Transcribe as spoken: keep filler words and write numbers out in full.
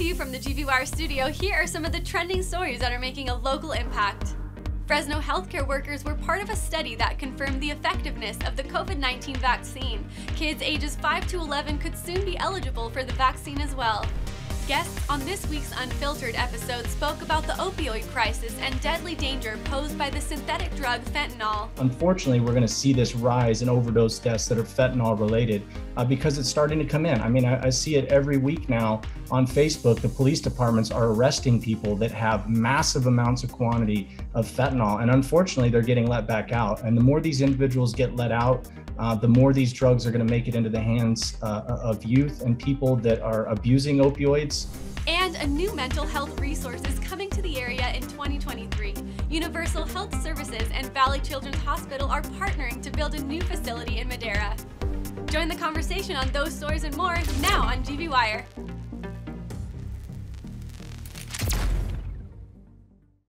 to you from the G V Wire studio, here are some of the trending stories that are making a local impact. Fresno healthcare workers were part of a study that confirmed the effectiveness of the COVID nineteen vaccine. Kids ages five to eleven could soon be eligible for the vaccine as well. Guests on this week's Unfiltered episode spoke about the opioid crisis and deadly danger posed by the synthetic drug fentanyl. Unfortunately, we're going to see this rise in overdose deaths that are fentanyl related uh, because it's starting to come in. I mean, I, I see it every week now on Facebook. The police departments are arresting people that have massive amounts of quantity of fentanyl, and unfortunately, they're getting let back out. And the more these individuals get let out, uh, the more these drugs are going to make it into the hands uh, of youth and people that are abusing opioids. And a new mental health resource is coming to the area in twenty twenty-three. Universal Health Services and Valley Children's Hospital are partnering to build a new facility in Madera. Join the conversation on those stories and more now on G V Wire.